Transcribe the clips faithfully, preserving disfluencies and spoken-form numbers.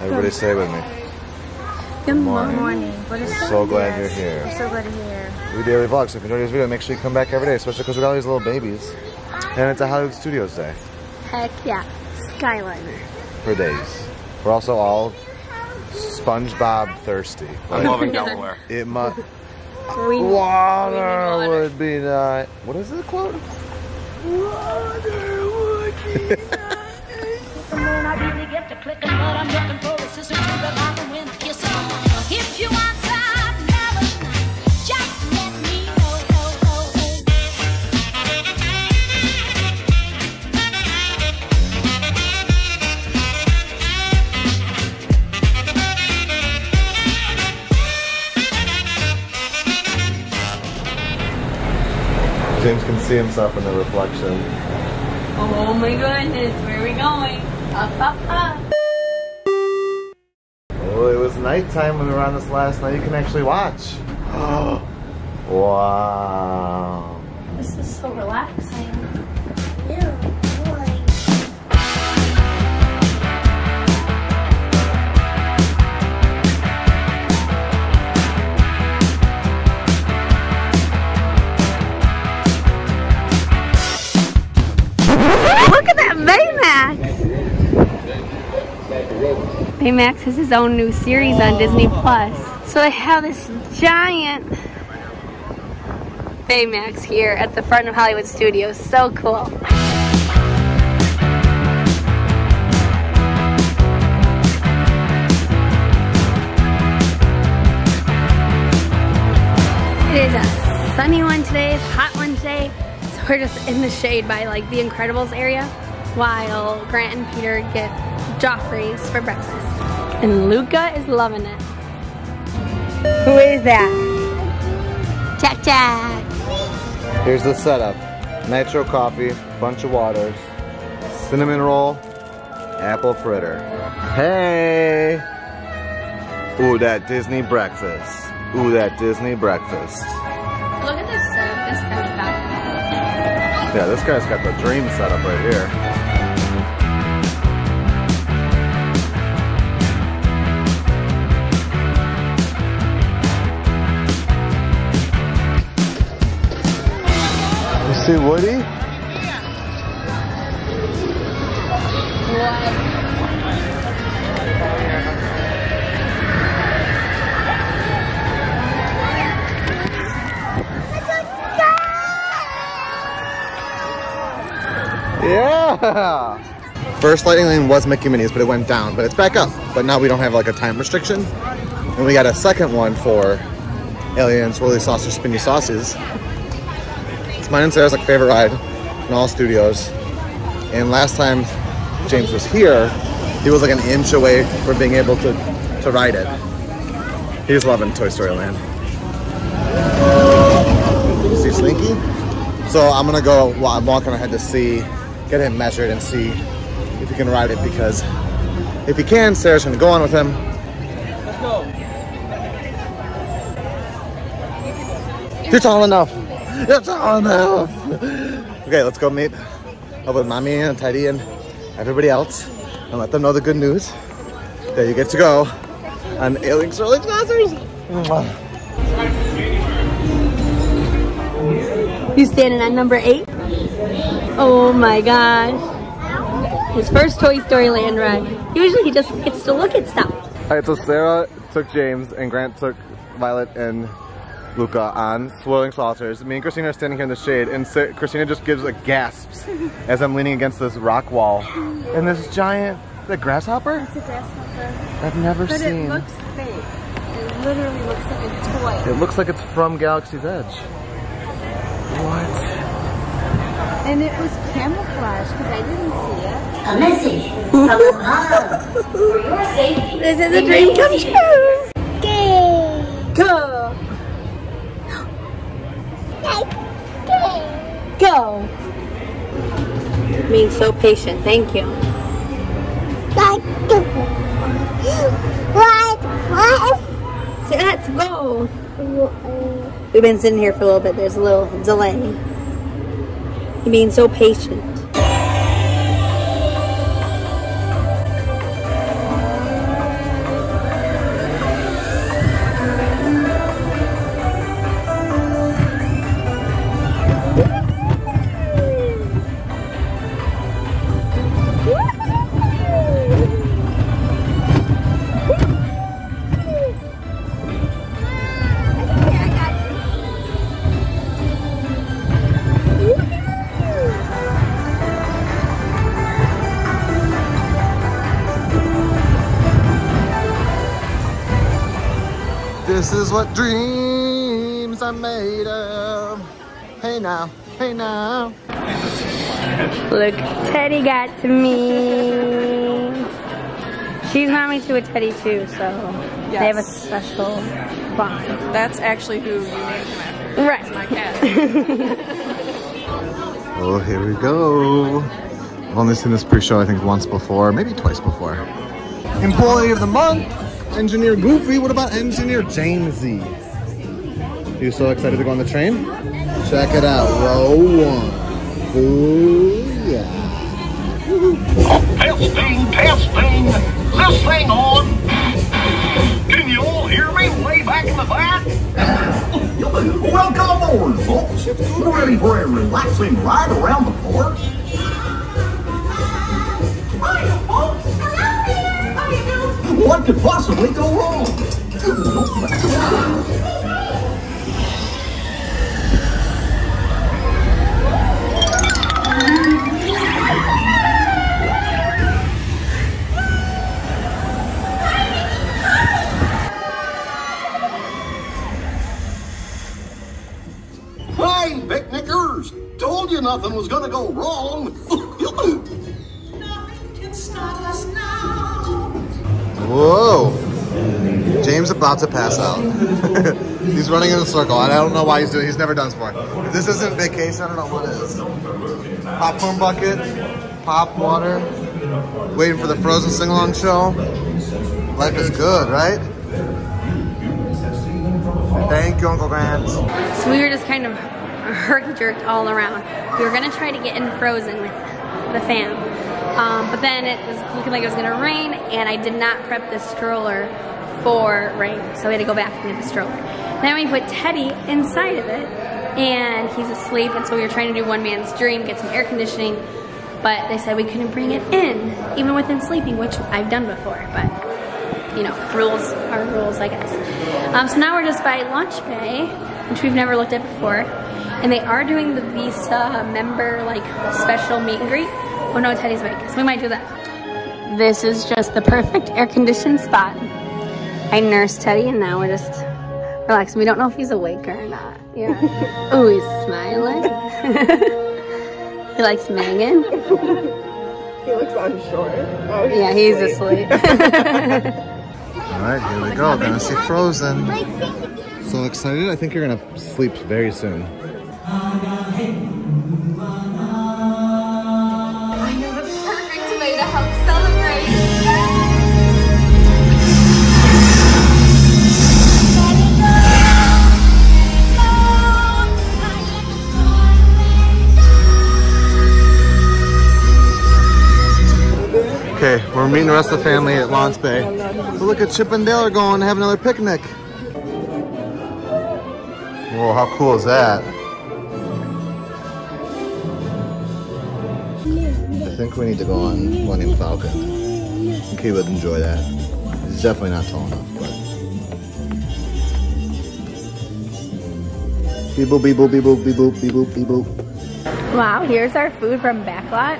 Everybody say it with me. Good morning. Good morning. What is We're so glad yes. you're here. We're so glad you're here. We do every vlog, so if you enjoy this video, make sure you come back every day, especially because we got all these little babies. And it's a Hollywood Studios day. Heck yeah. Skyliner. For days. We're also all SpongeBob thirsty. I'm loving Delaware. It must. Water, water would be not. What is the quote? Water would be not. James can see himself in the reflection. Oh my goodness, where are we going? Up, up, up. Well, it was nighttime when we were on this last night. You can actually watch. Oh, wow. This is so relaxing. Yeah. Baymax has his own new series on Disney Plus. So I have this giant Baymax here at the front of Hollywood Studios. So cool. It is a sunny one today, it's a hot one today. So we're just in the shade by like the Incredibles area while Grant and Peter get Joffrey's for breakfast. And Luca is loving it. Who is that? Jack Jack. Here's the setup. Nitro coffee, bunch of waters, cinnamon roll, apple fritter. Hey! Ooh, that Disney breakfast. Ooh, that Disney breakfast. Look at this setup. This guy's got Yeah, this guy's got the dream setup right here. See Woody? Yeah! First Lightning Lane was Mickey Minnie's, but it went down, but it's back up. But now we don't have like a time restriction. And we got a second one for Alien Swirling Saucers, Spinny Sauces. Mine and Sarah's like favorite ride in all studios. And last time James was here, he was like an inch away from being able to, to ride it. He was loving Toy Story Land. You see Slinky? So I'm gonna go, I'm walking ahead to see, get him measured and see if he can ride it, because if he can, Sarah's gonna go on with him. Let's go. You're tall enough. It's all enough. Okay, let's go meet up with Mommy and Teddy and everybody else and let them know the good news that you get to go on Alien Swirling Saucers. You standing on number eight? Oh my gosh. His first Toy Story Land ride. Usually he just gets to look at stuff. Alright, so Sarah took James and Grant took Violet and Luca on Swirling Saucers. Me and Christina are standing here in the shade, and Sa Christina just gives a gasp as I'm leaning against this rock wall. And this giant, the grasshopper? It's a grasshopper. I've never but seen. But it looks fake. It literally looks like a toy. It looks like it's from Galaxy's Edge. What? And it was camouflage because I didn't see it. A message from Mom for your safety. This is a dream come true. Go. Go. Go! Being so patient, thank you. What? What? Let's go! We've been sitting here for a little bit, there's a little delay. You're being so patient. This is what dreams are made of. Hey now, hey now. Look, Teddy got to me. She's mommy to a Teddy too, so yes. They have a special bond. That's actually who you named him after. Right. It's my cat. Oh, here we go. I've only seen this pre-show I think once before, maybe twice before. Employee of the month. Engineer Goofy. What about Engineer Jamesy? You so excited to go on the train? Check it out. Row one. Ooh, yeah. This thing, past thing, this thing on. Can you all hear me way back in the back? Welcome aboard, folks. We're ready for a relaxing ride around the park. Hiya, folks. Hello there. How you doing? What could possibly go wrong? Hi, picnickers! Told you nothing was gonna go wrong. Nothing can stop us now. Whoa, James about to pass out. He's running in a circle. I don't know why he's doing it. He's never done sport. If this isn't vacation, I don't know what it is. Popcorn bucket, pop water, waiting for the Frozen sing-along show. Life is good, right? Thank you, Uncle Grant. So we were just kind of herky-jerked all around. We were gonna try to get in Frozen with the fam. Um, but then it was looking like it was going to rain, and I did not prep the stroller for rain, so we had to go back and get the stroller. Then we put Teddy inside of it, and he's asleep, and so we were trying to do one man's dream, get some air conditioning, but they said we couldn't bring it in, even with him sleeping, which I've done before, but, you know, rules are rules, I guess. Um, so now we're just by Launch Bay, which we've never looked at before, and they are doing the Visa member, like, special meet and greet. Oh no, Teddy's awake, so we might do that. This is just the perfect air-conditioned spot. I nursed Teddy, and now we're just relaxing. We don't know if he's awake or not. Yeah. Oh, he's smiling. He likes Megan. He looks unsure. Oh, he's yeah, he's asleep. All right, here we go. We're gonna see Frozen. So excited! I think you're gonna sleep very soon. Okay, we're meeting the rest of the family at Launch Bay. But look at Chip and Dale are going to have another picnic. Whoa, how cool is that? I think we need to go on Millennium Falcon. I think he would enjoy that. He's definitely not tall enough, but... Beep boop, beep boop, beep boop, beep boop, beep boop, beep boop. Wow, here's our food from Backlot.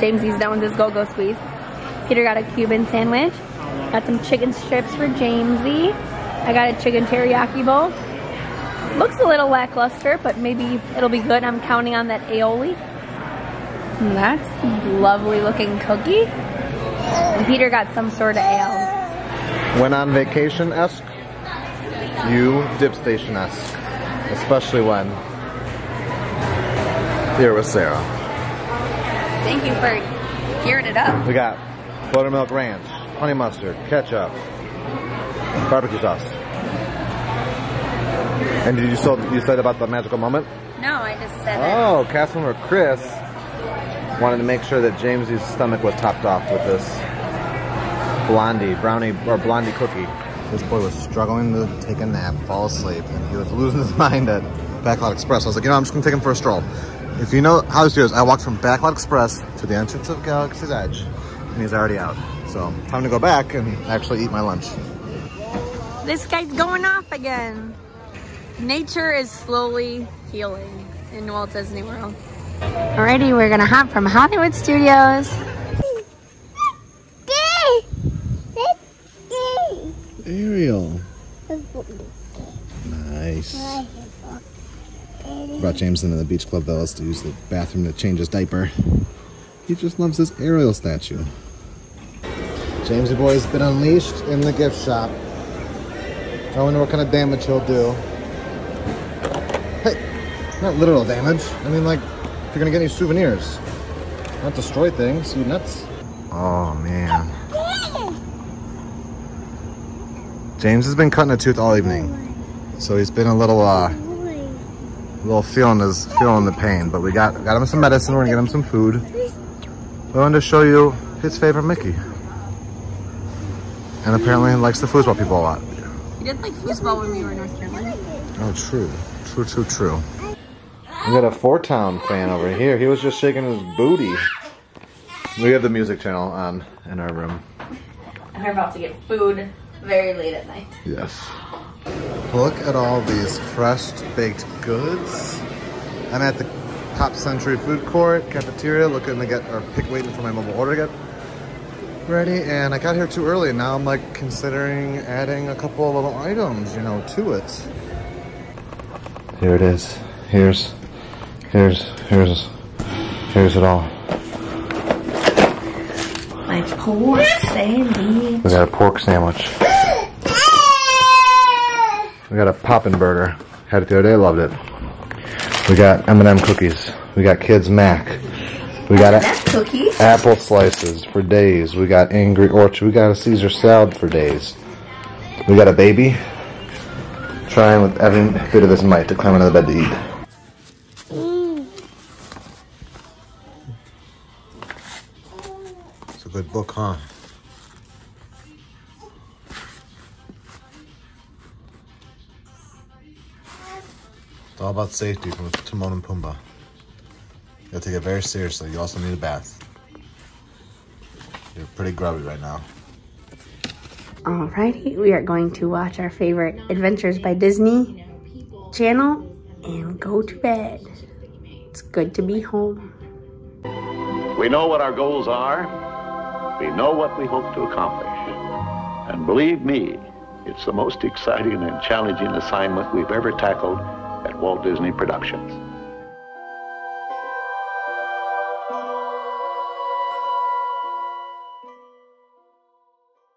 Jamesy's done with his go-go squeeze. Peter got a Cuban sandwich. Got some chicken strips for Jamesy. I got a chicken teriyaki bowl. Looks a little lackluster, but maybe it'll be good. I'm counting on that aioli. And that's lovely looking cookie. And Peter got some sort of ale. When on vacation-esque, you dip station-esque. Especially when here with Sarah. Thank you for gearing it up. We got buttermilk ranch, honey mustard, ketchup, barbecue sauce. And did you so you said about the magical moment? No, I just said oh, it. Oh, cast member Chris wanted to make sure that Jamesy's stomach was topped off with this blondie, brownie, or blondie cookie. This boy was struggling to take a nap, fall asleep, and he was losing his mind at Backlot Express. I was like, you know, I'm just gonna take him for a stroll. If you know how this goes, I walked from Backlot Express to the entrance of Galaxy's Edge, and he's already out. So, time to go back and actually eat my lunch. This guy's going off again. Nature is slowly healing in Walt Disney World. Alrighty, we're gonna hop from Hollywood Studios. Ariel. Nice. Brought James into the beach club though to use the bathroom to change his diaper. He just loves this Ariel statue. Jamesy boy's been unleashed in the gift shop. I wonder what kind of damage he'll do. Hey, not literal damage. I mean, like, if you're gonna get any souvenirs, not destroy things, you nuts. Oh man. James has been cutting a tooth all evening, so he's been a little, uh, a little feeling his feeling the pain. But we got got him some medicine. We're gonna get him some food. I wanted to show you his favorite Mickey, and apparently he likes the foosball people a lot. He didn't like foosball when we were in North Carolina. Oh, true, true, true, true. We got a four-town fan over here. He was just shaking his booty. We have the music channel on in our room. And we're about to get food very late at night. Yes. Look at all these fresh baked goods. I'm at the Pop Century food court, cafeteria, looking to get our pick, waiting for my mobile order to get ready. And I got here too early. Now I'm like considering adding a couple of little items, you know, to it. Here it is. Here's, here's, here's, here's it all. My pork sandwich. We got a pork sandwich. We got a poppin' burger. Had it the other day, loved it. We got M and M cookies. We got Kids Mac. We got cookies. Apple slices for days. We got Angry Orchard. We got a Caesar salad for days. We got a baby trying with every bit of his might to climb out of the bed to eat. It's a good book, huh? It's all about safety from Timon and Pumbaa. You gotta take it very seriously. You also need a bath. You're pretty grubby right now. Alrighty, we are going to watch our favorite Adventures by Disney channel and go to bed. It's good to be home. We know what our goals are. We know what we hope to accomplish. And believe me, it's the most exciting and challenging assignment we've ever tackled at Walt Disney Productions.